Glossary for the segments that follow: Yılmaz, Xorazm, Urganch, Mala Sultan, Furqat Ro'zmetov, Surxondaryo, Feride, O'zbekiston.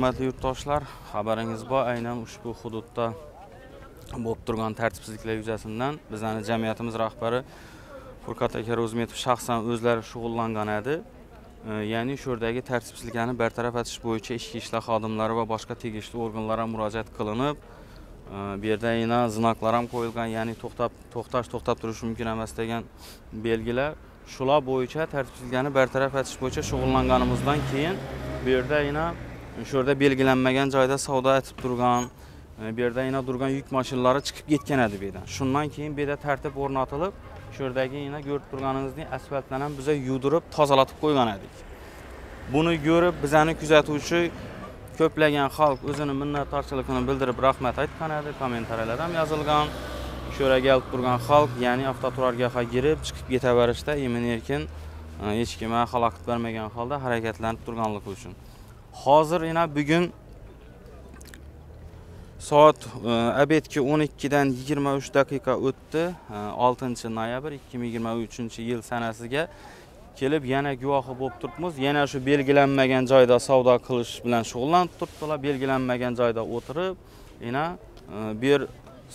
Hurmatli yurtdoshlar, xabaringiz bor, aynan ushbu hududda bo'lib turgan tartibsizliklar yuzasidan bizning jamiyatimiz rahbari Furqat Ro'zmetov shaxsan o'zlari shug'ullangan edi. Ya'ni shu yerdagi tartibsizliklarni bartaraf etish bo'yicha ichki ishlar xodimlari va boshqa tegishli organlarga murojaat qilinib, bu yerda aynan znaklar ham qo'yilgan, ya'ni to'xtab turish mumkin emas degan belgilar. Shular bo'yicha tartibsizliklarni bartaraf etish bo'yicha shug'ullanganimizdan keyin bu yerda aynan şurada belgilenmegen cayda savda etip durgan, bir yerda yine durgan yük maşinları çıkıp gitken edi birden. Şundan keyin bir de tertip o'rnatilib, şuradaki yine görüp durganınızın asfaltlanan bize yudurup tozalatıp koygan edik. Bunu görüp bizani kuzatuvchi köplagan xalq o'zini minnatdorchiligini bildirib rahmat aytgan edi, kommentariyalar ham yozilgan. Şurada gelip durgan xalq, yani avtoturargohga girip çıkıp ketaverishda emin erkin hech kimga xalaqit bermagan holda hareketlenip durganligi uchun. Hozir yana bugün saat abetki 12'den 23 dakika o'tdi. 6 noyabr 2023 yıl sanasiga kelib yana guvohi bo'lib turibmiz. Yana şu belgilanmagan joyda savdo qilish bilan shug'ullanib turibdilar. Belgilanmagan joyda o'tirib, yana bir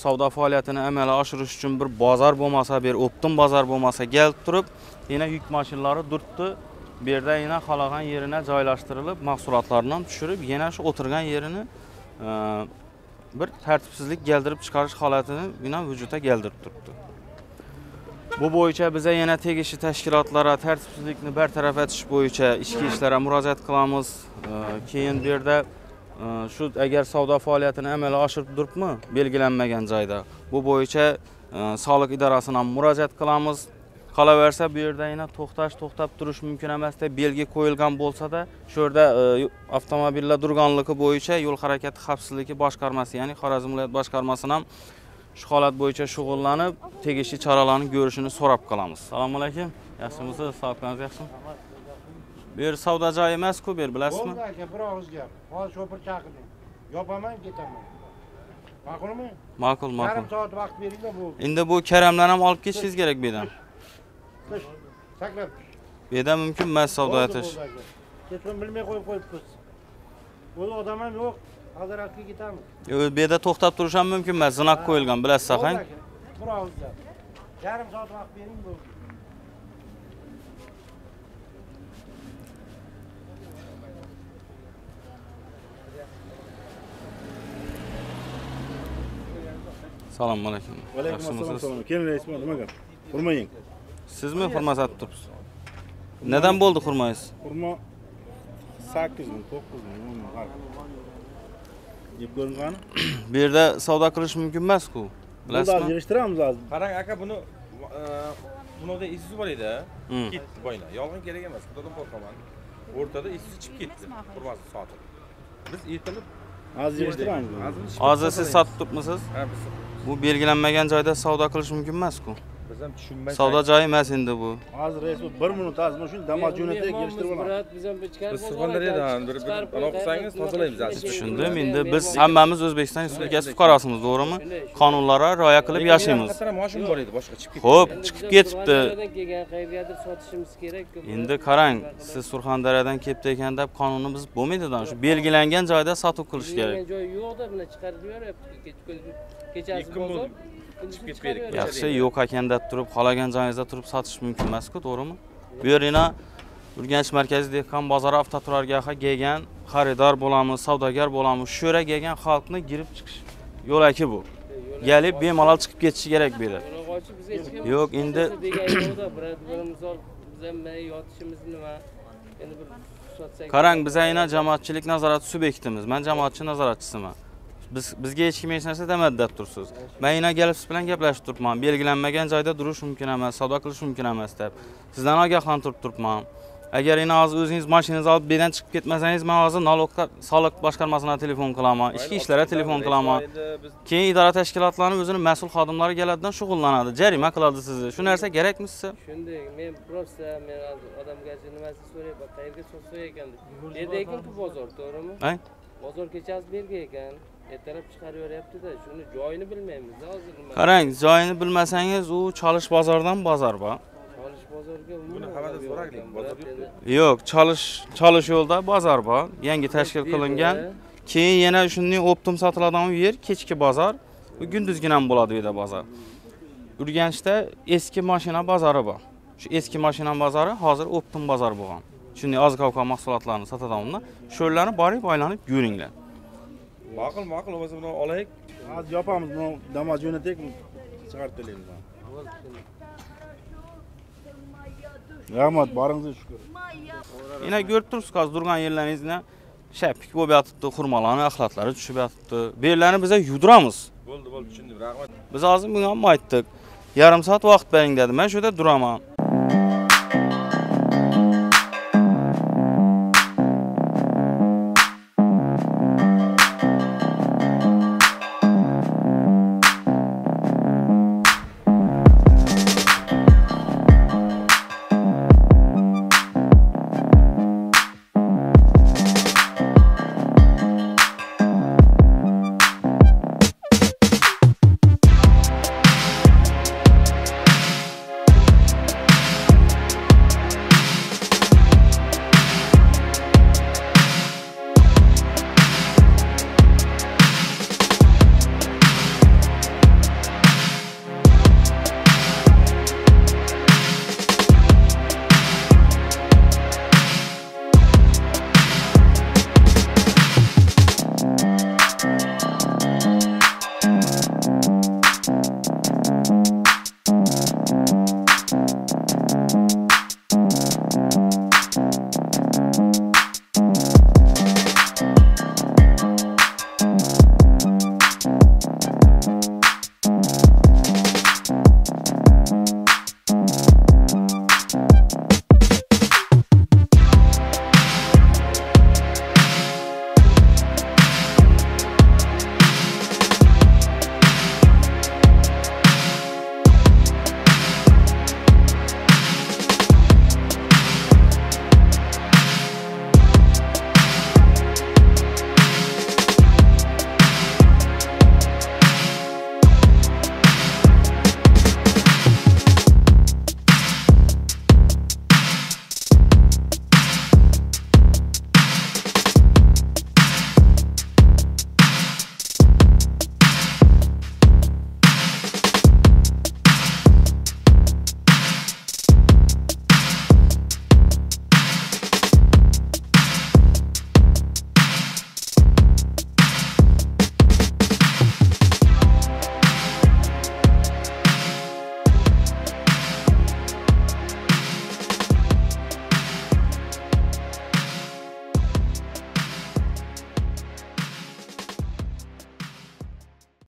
savdo faoliyatini amalga oshirish uchun bir bozor bo'lmasa, bir optim bozor bo'lmasa gelib turib, yana yük mashinalari durtdi. Bir de yine xalagan yerine joylaştırılıp, mahsulatlarından düşürüp, yine şu oturgan yerini bir tertipsizlik geldirip çıkarış halatını yine vücuda geldirip durdu. Bu boyunca bize yine tegishli teşkilatlara tertipsizlikini bertaraf etiş boyunca işki işlere müracaat kılamız. Keyin bir de şu eğer savdo faaliyetini amalga oshirib duribmi, belgilanmagan joyda. Bu boyunca sağlık idarasına müracaat kılamız. Qolaversa bu yerda yana to'xtab turish mumkin emasda belgi qo'yilgan bo'lsa-da, shu yerda avtomobillar durganligi bo'yicha yo'l harakati xavfsizligi boshqarmasi, ya'ni Xorazm viloyat boshqarmasi ham shu holat bo'yicha shug'ullanib, tegishli choralarni ko'rishini so'rab qolamiz. Assalomu alaykum. Yaxshimisiz? Sog'ligingiz yaxshimi? Bu yer savdo joyi emas-ku, bu yer, bilasizmi? Bo'ldi aka, bir og'iz gap. Hozir shopir chaqiring. Yopaman, ketaman. Ma'qulmi? Ma'qul, ma'qul. Yarim soat vaqt beringlar bo'ldi. Endi bu karamlarni ham olib ketishingiz kerak bu yerdan. Saklab. Beda mümkün mü savdo etish? Ketdim bilmay qo'yib-qo'yibsiz. O'z odam ham yo'q, hazratga ketamiz. Yo'q, beda to'xtab turish ham mumkin emas, zinoq qo'yilgan, bilasiz axang. Bir og'izda. Yarim soat vaqt bering bo'ldi. Assalomu alaykum. Va alaykum assalom. Kelinglar, ismim nima gap? Hurmaying. Siz mi hurma satib turibsiz? Neden bo'ldi hurmangiz? Hurma 8 ming, 9 ming qarab. Deb ko'ringani? Bu yerda savdo qilish mumkin emas-ku. Bilasizmi? Biz yig'ishtiramiz hozir. Qarang aka, bunoqda isiz bor edi. Ketdi boylar. Yolg'on kerak emas. Xudodan qo'rqaman. O'rtada isiz chiqib ketdi. Hurmasi sotib. Biz ertalab hozir yig'ishtiramiz. Hozir siz sotib turibmisiz? Ha, biz. Bu belgilanmagan joyda savdo qilish mumkin emas-ku. Savdo joyi emas endi bu. Hozir reis 1 minut azmi shu damas jo'natib kelishtirib olamiz. Biz sizlardan bir aloqasangiz tozalaymiz. Tushundim. Endi biz hammamiz O'zbekiston Respublikasi fuqaromiz, to'g'rimi? Qonunlarga rioya qilib yashaymiz. Xo'p, chiqib ketibdi. Endi qarang, siz Surxondaryodan kelibdi ekan deb qonunni biz bo'lmaydi-da. Shu belgilangan joyda sotuv qilish kerak. Joy yo'q deb mana chiqarib yuboryapti. Kechasi bozor. Yaxshi, yo'q ekanda turib, xolagan joyingizda turib sotish mumkin emas-ku, to'g'rimi? Bu yer yana Urganch markaziy dehqon bozori avtoturargohga kelgan xaridor bo'lamiz, savdogar bo'lamiz. Shu yerga kelgan xalqni girib chiqish yo'laki bu. Kelib bemalol chiqib ketishi kerak bu yerda. Yo'q, endi qarang, biz aynan jamoatchilik nazorati subyektimiz. Men jamoatchi nazoratchisiman. Bizga hech kim hech narsa demadi deb tursiz. Men yana kelib siz bilan gaplashib turibman. Belgilanmagan joyda turish mumkin emas, savdo qilish mumkin emas deb. Sizdan ogohlantirib turibman. Agar yana hozir o'zingiz mashinangizni olib bedan chiqib ketmasangiz, men hozir soliq boshqarmasiga telefon qilaman, ichki ishlarga telefon qilaman. Keyin idora tashkilotlarining o'zini mas'ul xodimlari keladidan shug'ullanadi, jarima qiladi sizni. Shu narsa kerakmi sizga? Shunday, men prosta men odamga nimasini so'rayman, qayerga so'tsa ekan deb. Yerda ekan-ku bozor, to'g'rimi? Bozor kechasi bergan ekan. Ertalab chiqaryapti-da, shuni joyini bilmaymiz hozir. Qarang, joyini bilmasangiz, u Chalish bozordan bozor bor. Yok, çalış yolda bazar var. Yangi teşkil kılıngan. Keyin yana şunun optim satıladan bir yer, keçki bazar. Gündüzginen buladı bir de bazar. Urganchda eski maşina bazarı var. Şu eski maşina bazarı hazır optim bazar boğan. Şimdi az kavka mahsulatlarını satıdan onlar. Şöylerini barip aylanıp görünler. Makul o zaman olayık. Az yapamız bunu damaz yönetek mi çıkarttılayım ben. Rahmat, barınıza şükür. Yine görüp durursunuz az durgan yerlerinizde şepik ko'p yotibdi, xurmalarni, axlatlari tushib yotibdi. Bu yerlarni biz yudiramiz. Bo'ldi, tushundim, rahmat. Biz hozir bunga ham aytdik. Yarim soat vaqt bering dedi. Men shu yerda duraman.